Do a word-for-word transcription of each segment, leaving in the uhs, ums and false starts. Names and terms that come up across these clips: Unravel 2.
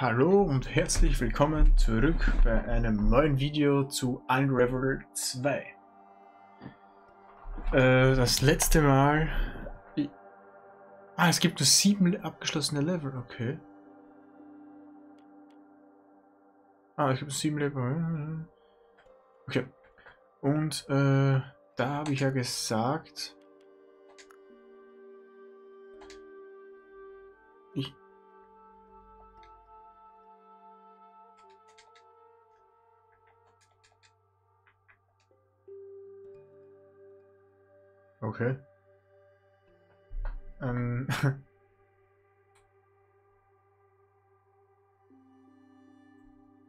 Hallo und herzlich willkommen zurück bei einem neuen Video zu Unravel zwei. Äh, das letzte Mal... Ah, es gibt nur sieben abgeschlossene Level, okay. Ah, es gibt sieben Level. Okay. Und äh, da habe ich ja gesagt... Ich... Okay. Ähm.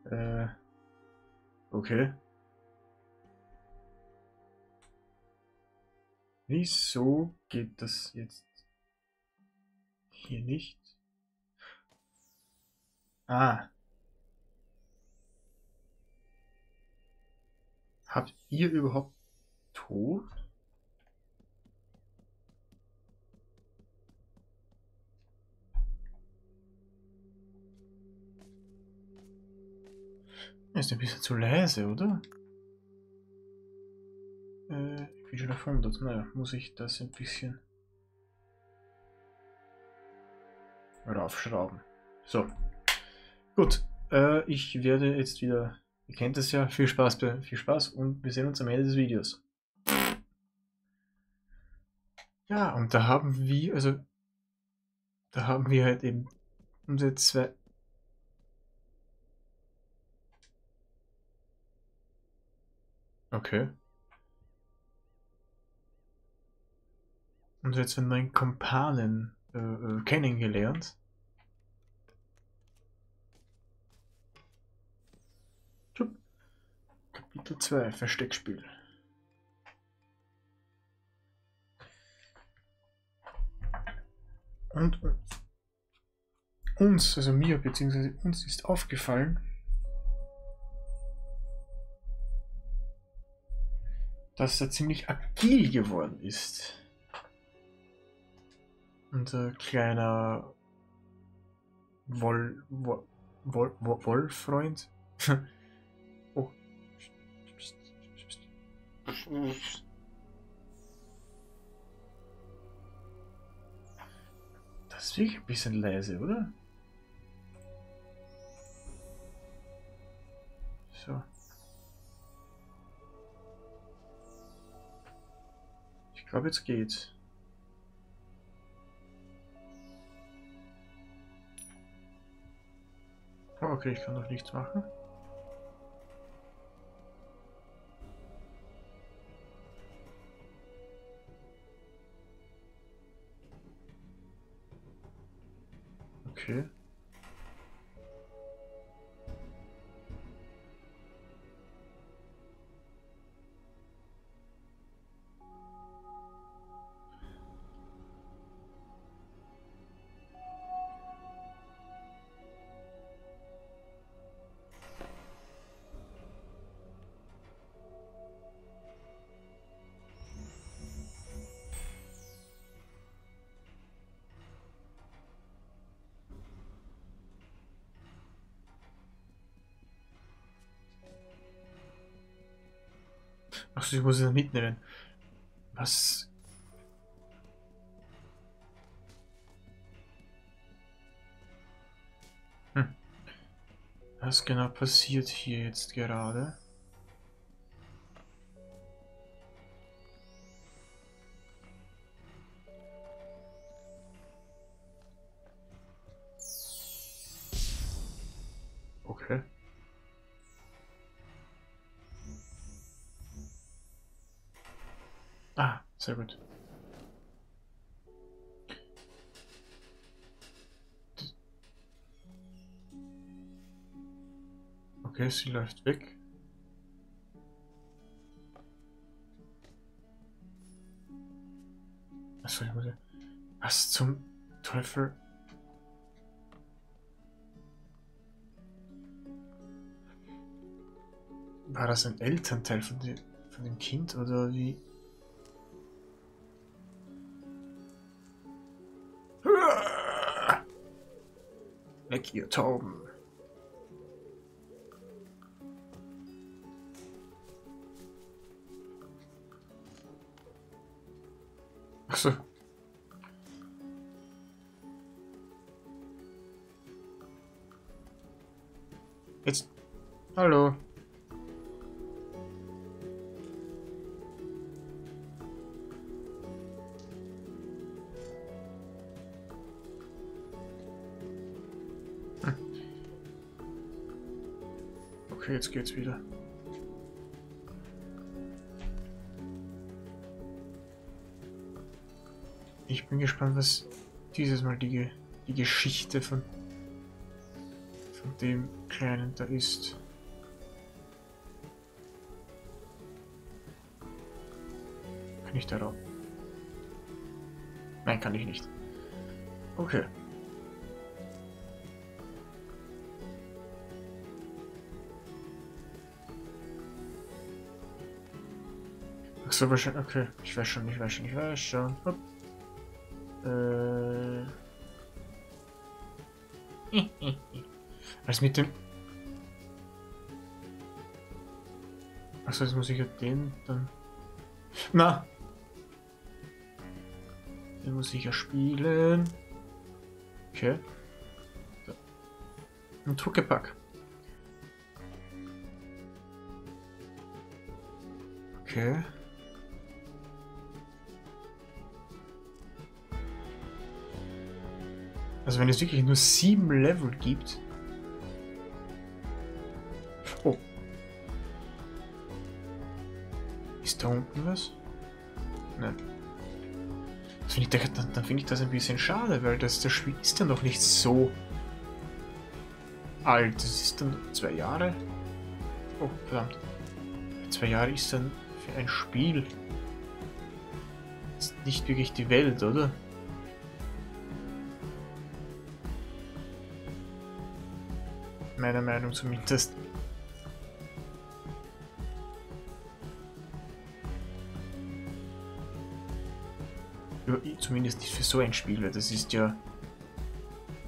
äh. Okay. Wieso geht das jetzt hier nicht? Ah. Habt ihr überhaupt Tod? Ist ein bisschen zu leise, oder? Äh, ich bin schon auf hundert. Naja, muss ich das ein bisschen raufschrauben. So. Gut. Äh, ich werde jetzt wieder. Ihr kennt es ja. Viel Spaß, viel Spaß und wir sehen uns am Ende des Videos. Ja, und da haben wir, also. Da haben wir halt eben unsere zwei. Okay. Und jetzt einen neuen Kumpanen äh, äh, kennengelernt. Schupp. Kapitel zwei, Versteckspiel. Und uns, also mir bzw. uns ist aufgefallen, dass er ziemlich agil geworden ist. Unser kleiner Woll, Woll, Woll, Wollfreund. Oh. Das ist wirklich ein bisschen leise, oder? So. Ich glaube, jetzt geht's. Oh, okay, ich kann noch nichts machen. Okay. Achso, ich muss ihn mitnehmen. Was? Hm. Was genau passiert hier jetzt gerade? Okay. Ah, sehr gut. Okay, sie läuft weg. Achso, ich muss ja... Was zum Teufel? War das ein Elternteil von dem, von dem Kind oder wie? Weg, ihr Tauben. Jetzt. Hallo. Hm. Okay, jetzt geht's wieder. Ich bin gespannt, was dieses Mal die, die Geschichte von, von dem Kleinen da ist. Kann ich da rauf? Nein, kann ich nicht. Okay. Ach so, wahrscheinlich. Okay, ich weiß schon, ich weiß schon, ich weiß schon. Hopp. Äh. Als mit dem. Achso, jetzt muss ich ja den dann. Na! Den muss ich ja spielen. Okay. So. Ein Druckepack. Okay. Also wenn es wirklich nur sieben Level gibt. Oh. Ist da unten was? Nein. Das find ich, dann dann finde ich das ein bisschen schade, weil das, das Spiel ist dann noch nicht so alt. Das ist dann zwei Jahre. Oh, verdammt. Zwei Jahre ist dann für ein Spiel. Das ist nicht wirklich die Welt, oder? Meiner Meinung zumindest. Ja, zumindest nicht für so ein Spieler, das ist ja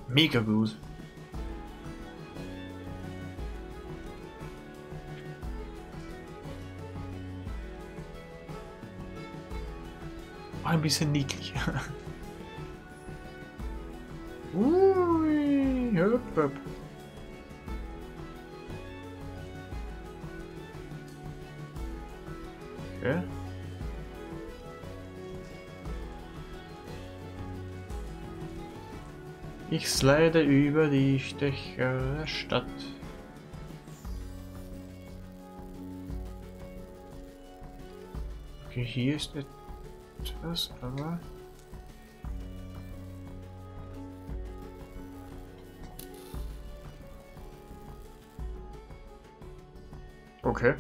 mega gut. War ein bisschen niedlich. Ui, hopp, hopp. Okay. Ich slide über die Stecher Stadt. Okay, hier ist etwas, aber... Okay.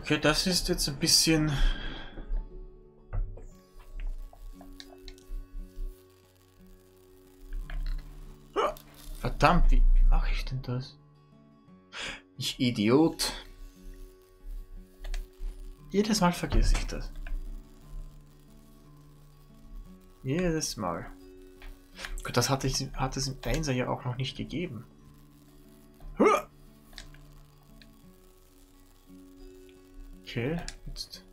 Okay, das ist jetzt ein bisschen... Verdammt, wie, wie mache ich denn das? Ich Idiot. Jedes Mal vergesse ich das. Jedes Mal. Gut, das hatte ich, hat es im Einser ja auch noch nicht gegeben. Okay, jetzt.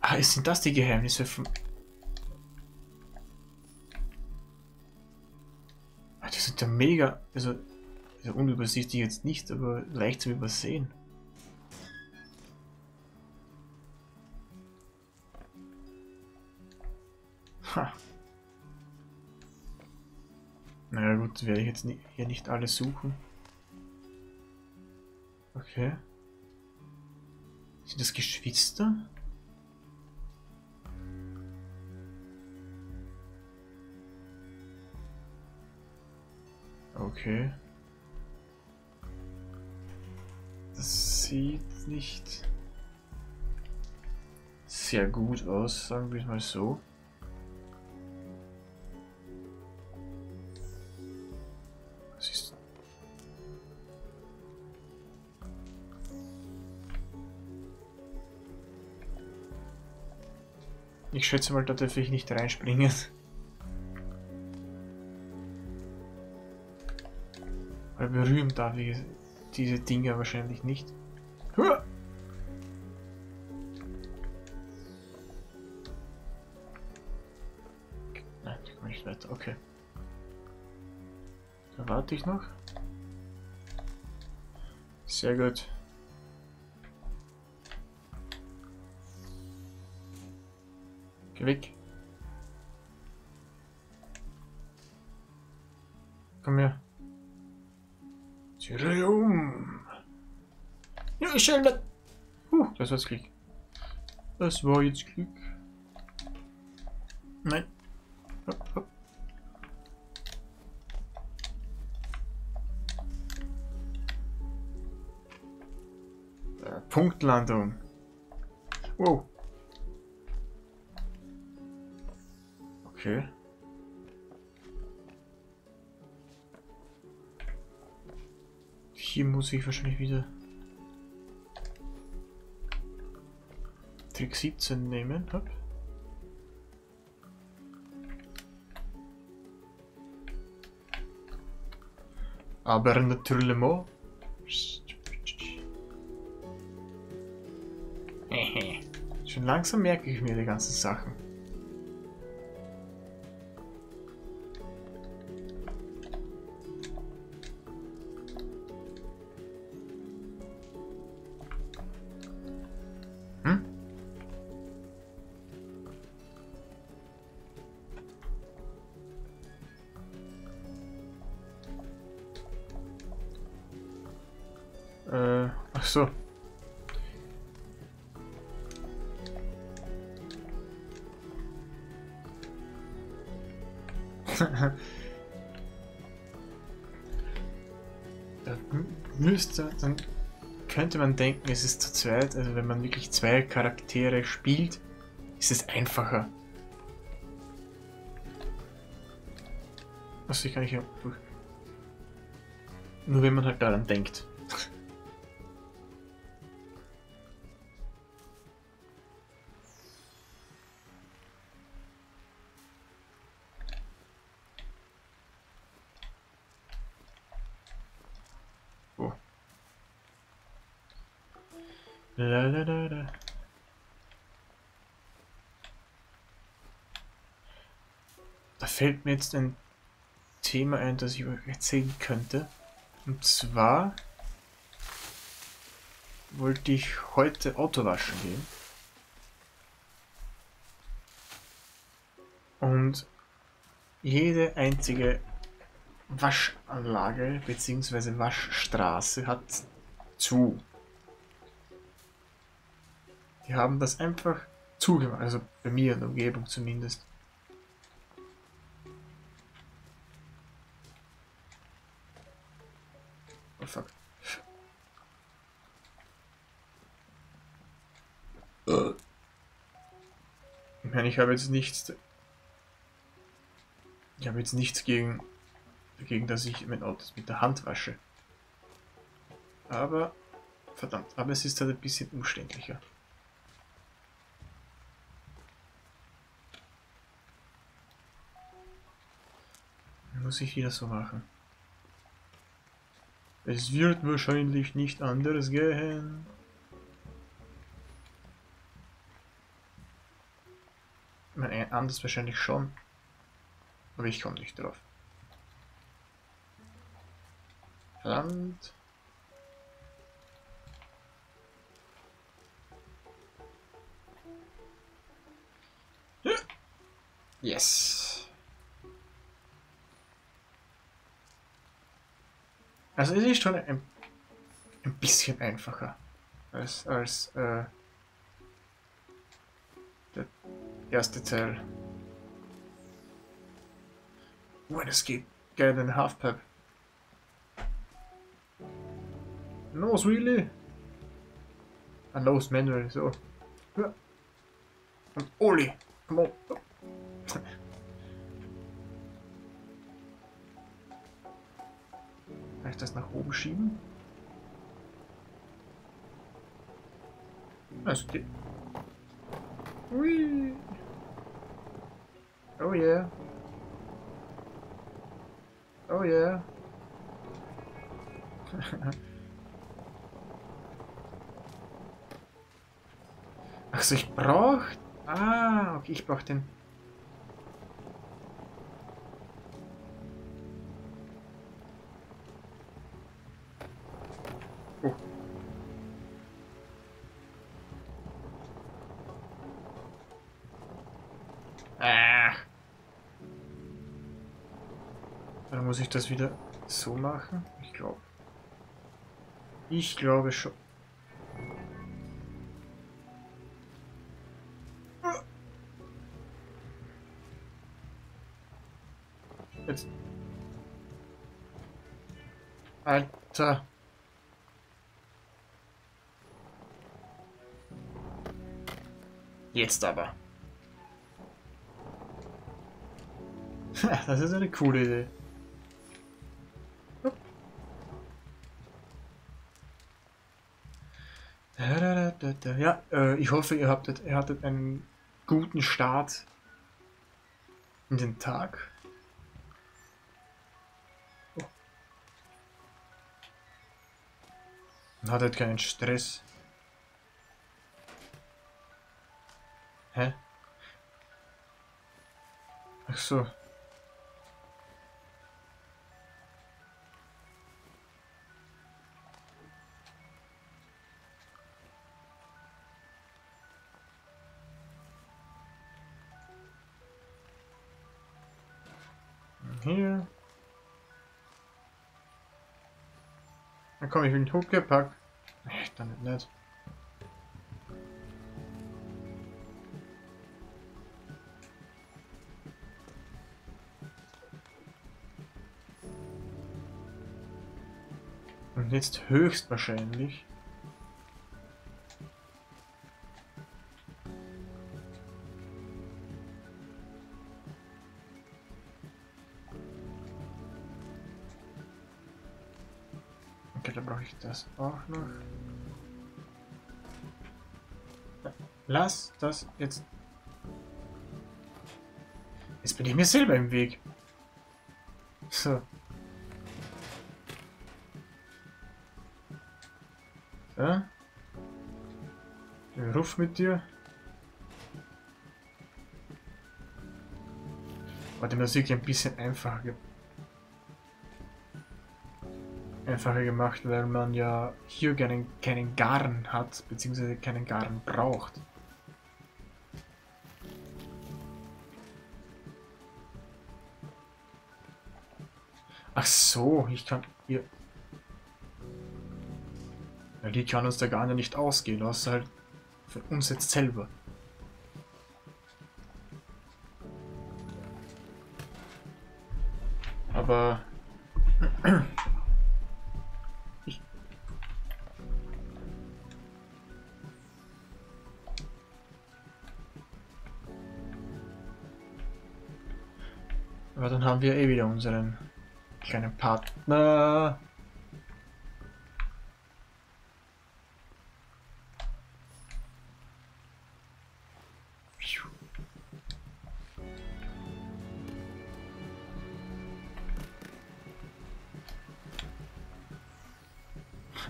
Ah, sind das die Geheimnisse von... Ah, die sind ja mega... Also, also unübersichtlich jetzt nicht, aber leicht zu übersehen. Ha. Naja gut, werde ich jetzt hier nicht alles suchen. Okay. Sind das Geschwister? Okay. Das sieht nicht sehr gut aus, sagen wir es mal so. Ich schätze mal, da darf ich nicht reinspringen. Weil berühren darf ich diese Dinger wahrscheinlich nicht. Huah! Nein, ich komme nicht weiter, okay. Da warte ich noch. Sehr gut. Geh weg. Komm her. Zieh dich um. Ja, ich schelde. Huh, das war's Glück. Das war jetzt Glück. Nein. Hopp, hopp. Punktlandung. Wow. Okay. Hier muss ich wahrscheinlich wieder Trick siebzehn nehmen. Hopp. Aber natürlich mal. Schon langsam merke ich mir die ganzen Sachen. Hm? Äh, ach so. Da müsste, dann könnte man denken, es ist zu zweit, also wenn man wirklich zwei Charaktere spielt, ist es einfacher. Also ich kann hier durch. Nur wenn man halt daran denkt. Da, da, da, da. Da fällt mir jetzt ein Thema ein, das ich euch erzählen könnte. Und zwar wollte ich heute Auto waschen gehen. Und jede einzige Waschanlage bzw. Waschstraße hat zu. Die haben das einfach zugemacht, also bei mir in der Umgebung zumindest. Oh fuck. Ich meine, ich habe jetzt nichts... Ich habe jetzt nichts gegen, dagegen, dass ich mein Auto mit der Hand wasche. Aber... Verdammt, aber es ist halt ein bisschen umständlicher. Muss ich wieder so machen. Es wird wahrscheinlich nicht anders gehen. Ich meine, anders wahrscheinlich schon. Aber ich komme nicht drauf. Verdammt. Ja. Yes. Also es ist schon ein, ein bisschen einfacher als, als äh, der erste Teil. Oh, das geht gerne in Halfpipe. No, really? Ein lowes manual, so. Und Oli, come on. Kann ich das nach oben schieben? Also die... Ui. Oh yeah. Oh yeah. Also ich brauche... Ah, okay, ich brauche den... Oh. Ah. Dann muss ich das wieder so machen. Ich glaube... Ich glaube schon... Jetzt. Alter. Jetzt aber. Das ist eine coole Idee. Ja, ich hoffe, ihr habt, ihr hattet einen guten Start in den Tag. Und hat halt keinen Stress. Hä? Ach so. Hier. Na komm, ich bin hochgepackt. Nee, damit nicht. Und jetzt höchstwahrscheinlich. Das auch noch. Lass das jetzt. Jetzt bin ich mir selber im Weg. So. So. Den Ruf mit dir. Warte, das ist wirklich ein bisschen einfacher. Einfacher gemacht, weil man ja hier keinen, keinen Garn hat, beziehungsweise keinen Garn braucht. Ach so, ich kann hier... Ja, die kann uns der Garn ja nicht ausgehen, außer halt für uns jetzt selber. Aber... Aber dann haben wir eh wieder unseren kleinen Partner.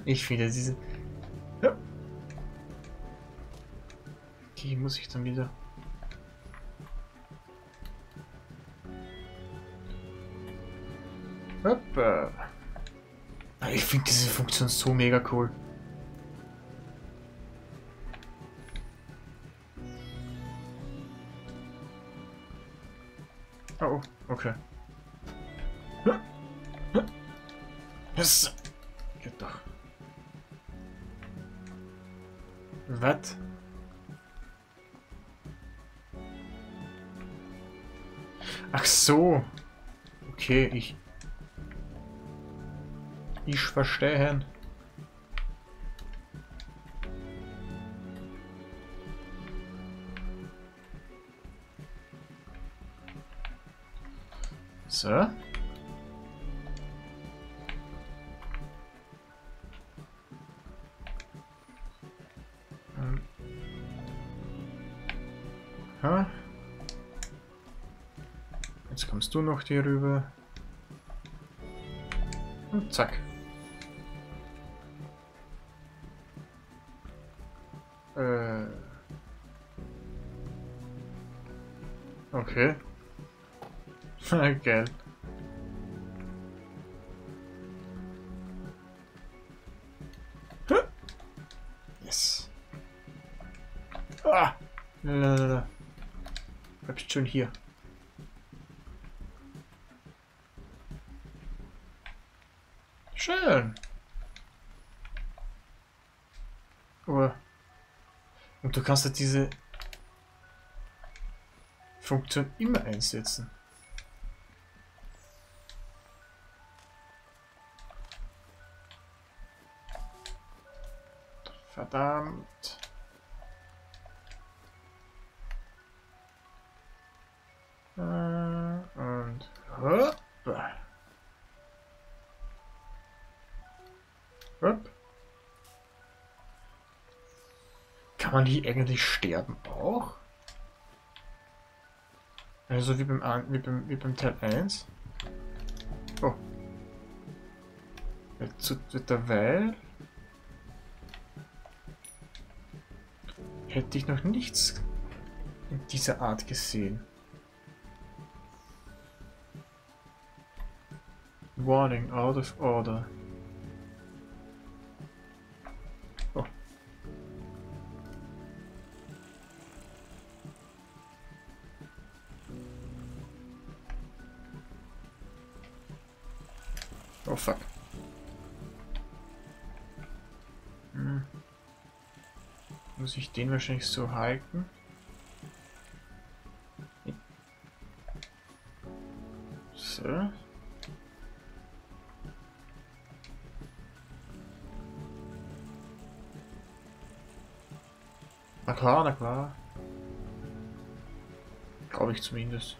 Ich finde diese... Ja. Die muss ich dann wieder... Hoppa. Ich finde diese Funktion so mega cool. Oh, okay. Das geht doch. Was? Ach so. Okay, ich... Ich verstehe. So. Hm. Ha. Jetzt kommst du noch hier rüber. Und zack. Äh. Okay. Geil. Yes. Ah! Lalalala. Bleib schön hier. Schön. Aber und du kannst halt diese Funktion immer einsetzen. Verdammt. Und hoppa. Hopp. Kann man die eigentlich sterben auch? Also wie beim, wie beim, wie beim Teil eins. Oh. Jetzt derweil hätte ich noch nichts in dieser Art gesehen. Warning, out of order. Oh. Oh fuck. Hm. Muss ich den wahrscheinlich so halten? So. Na klar, na klar. Glaube ich zumindest.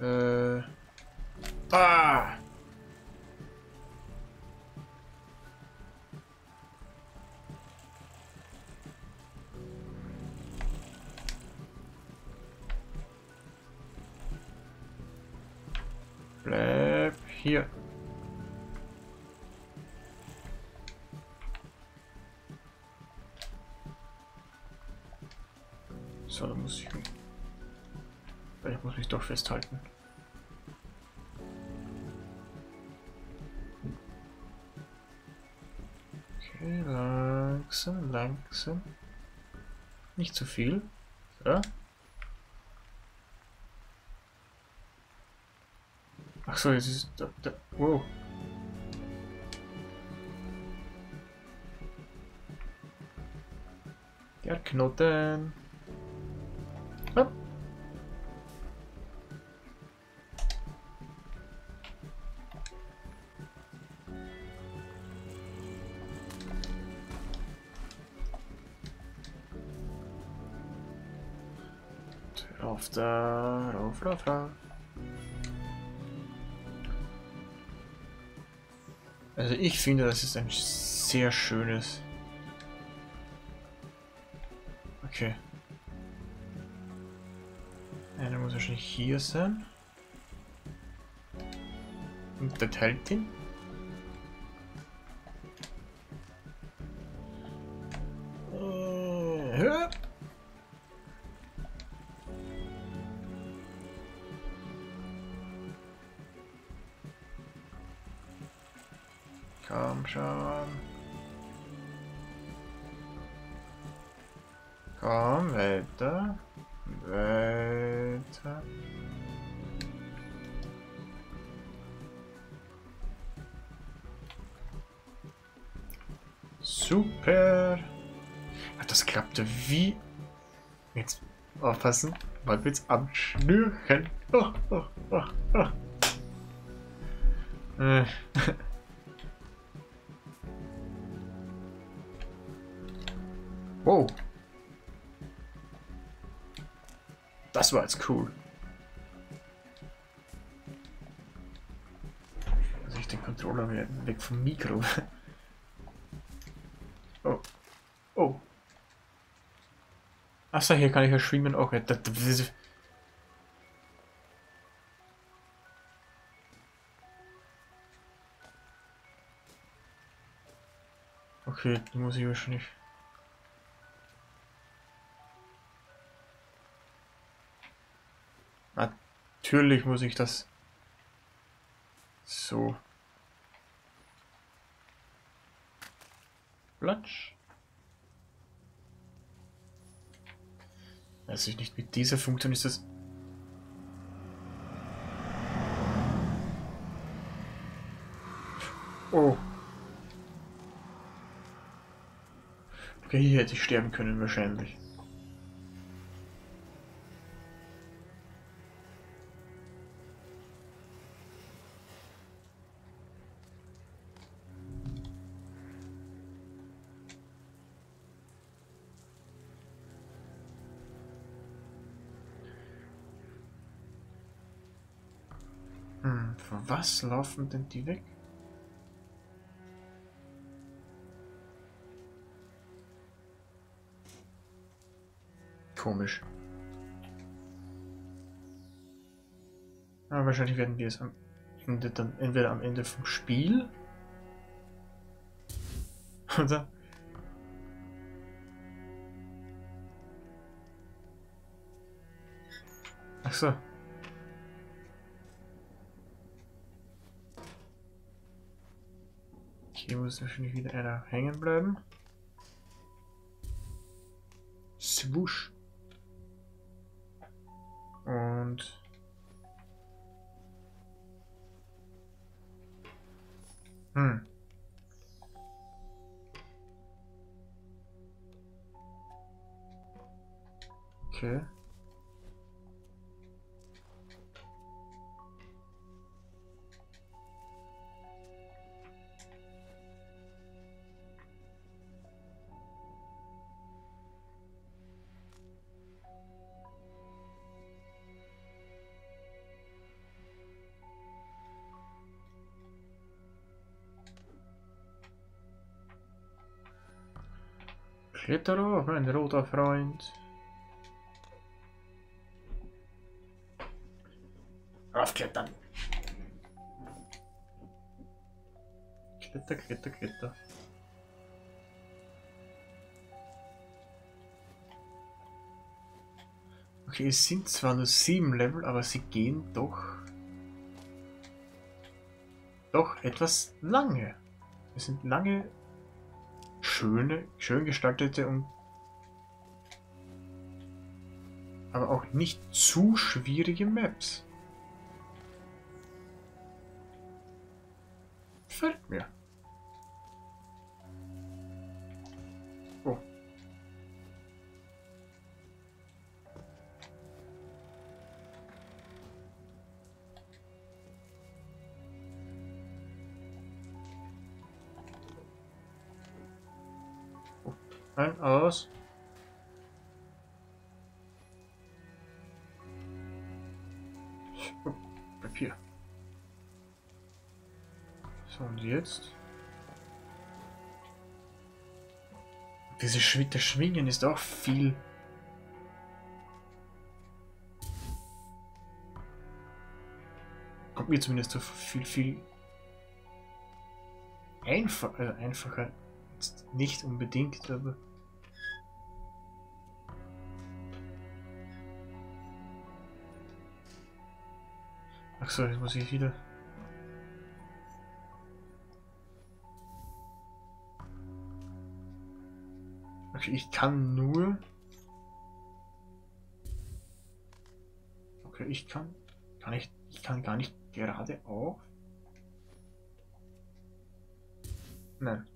Äh. Ah! Bleib hier. So, da muss ich mich. Ich muss mich doch festhalten. Okay, langsam, langsam. Nicht zu viel. So. Ach so, jetzt ist da, da. Wow. Der Knoten. Hopp. Rauf da, rauf, rauf, rauf. Also ich finde, das ist ein sehr schönes. Okay. Einer muss wahrscheinlich hier sein. Und der teilt ihn. Äh, Komm schon. Komm, weiter. Weiter. Super. Ach, das klappte wie. Jetzt aufpassen, weil wir jetzt am Schnürchen. Oh, oh, oh, oh. Äh. Wow. Das war jetzt cool. Also ich den Controller weg vom Mikro. Oh. Oh. Achso, hier kann ich ja schwimmen auch nicht. Okay, die muss ich wahrscheinlich. Natürlich muss ich das so. Platsch. Weiß ich nicht, mit dieser Funktion ist das. Oh. Okay, hier hätte ich sterben können wahrscheinlich. Hm, von was laufen denn die weg? Komisch. Aber wahrscheinlich werden wir es am Ende dann entweder am Ende vom Spiel oder ach so. Hier muss wahrscheinlich wieder einer hängen bleiben. Swoosh. Und hm. Okay. Kletter auf, mein roter Freund. Raufklettern. Kletter, kletter, kletter. Okay, es sind zwar nur sieben Level, aber sie gehen doch... doch etwas lange. Es sind lange... schöne, schön gestaltete und aber auch nicht zu schwierige Maps. Gefällt mir. Oh. Ein, aus. Oh, Papier. So, und jetzt? Dieses Schwitter Schwingen ist auch viel. Kommt mir zumindest so viel, viel einfacher, also einfacher. Nicht unbedingt, aber ach so, jetzt muss ich wieder. Okay, ich kann nur. Okay, ich kann, kann ich, ich kann gar nicht gerade auf. Nein.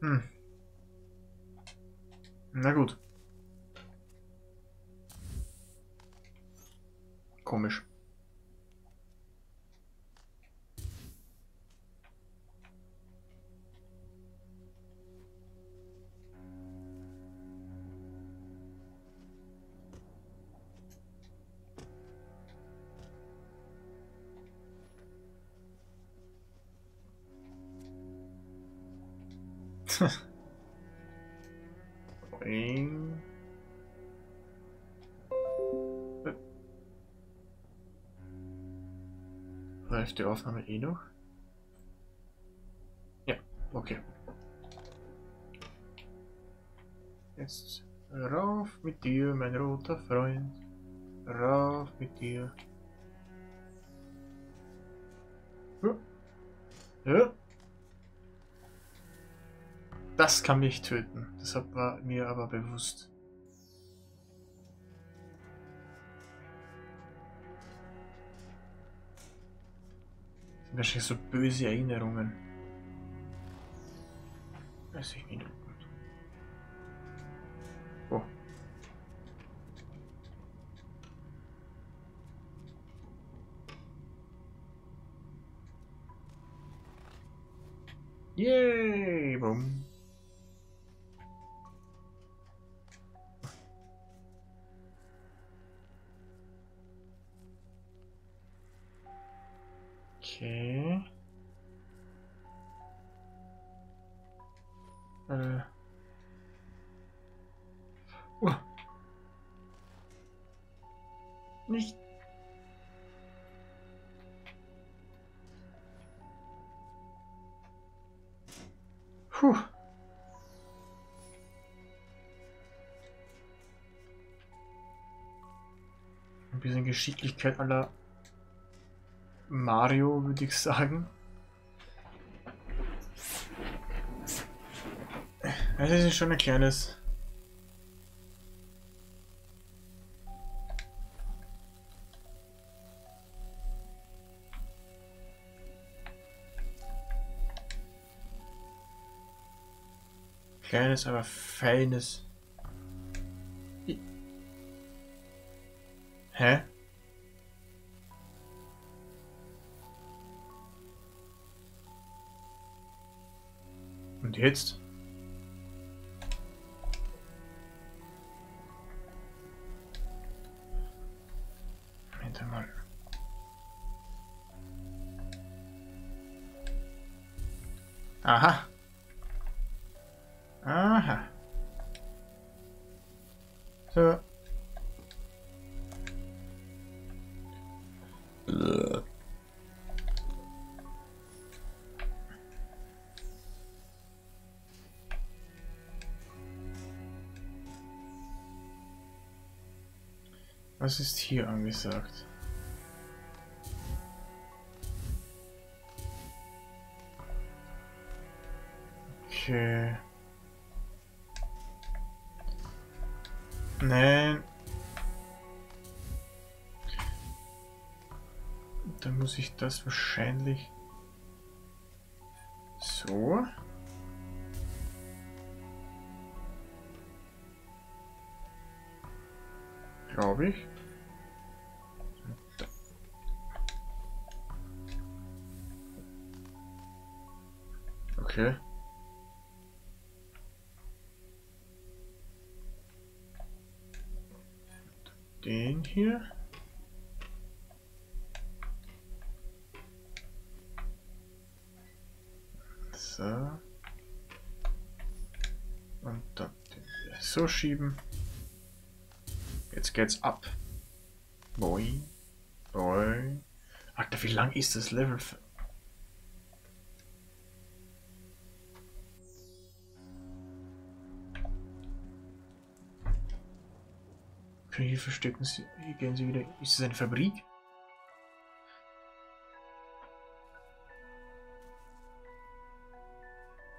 Hm. Na gut. Komisch. Läuft die Aufnahme eh noch? Okay. Jetzt rauf mit dir, mein roter Freund. Rauf mit dir. Ja. Das kann mich töten. Deshalb war mir aber bewusst. Das sind wahrscheinlich so böse Erinnerungen. dreißig Minuten. Oh. Yay, boom. Okay. Äh. Oh. Nicht. Puh. Ein bisschen Geschicklichkeit à la Mario, würde ich sagen. Das ist schon ein kleines. Kleines, aber feines. I Hä? Und jetzt? Moment mal. Aha. Aha. So. Was ist hier angesagt? Okay. Nein. Dann muss ich das wahrscheinlich so. Glaube ich. Okay. Den hier. So. Und dann so schieben. Jetzt geht's ab. Boing. Boing. Alter, wie lang ist das Level? Okay, hier verstecken sie, hier gehen sie wieder. Ist das eine Fabrik?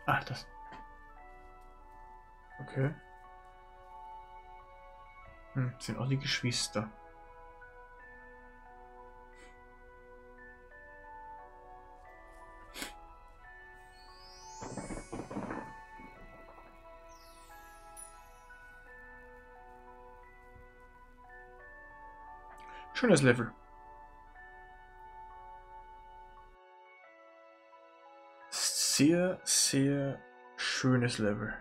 Ach, das. Okay. Hm, sind auch die Geschwister. Schönes Level. Sehr, sehr schönes Level.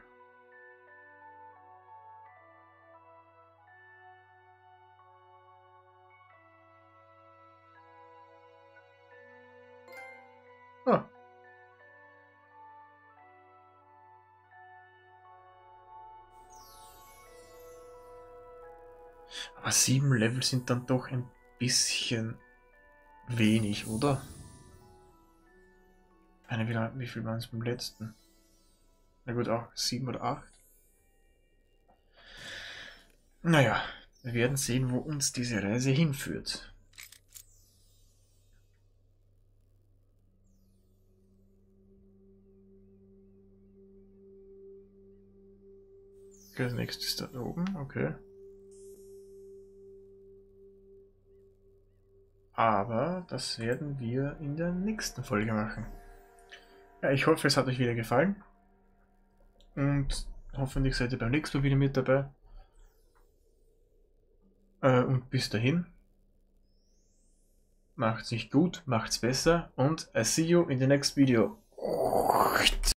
Ah. Aber sieben Level sind dann doch ein bisschen wenig, oder? Ich meine, wie viel waren es beim letzten? Na gut, auch sieben oder acht. Naja, wir werden sehen, wo uns diese Reise hinführt. Okay, das nächste ist da oben, okay. Aber das werden wir in der nächsten Folge machen. Ja, ich hoffe, es hat euch wieder gefallen. Und hoffentlich seid ihr beim nächsten Mal wieder mit dabei. Äh, und bis dahin. Macht's nicht gut, macht's besser. Und I see you in the next video.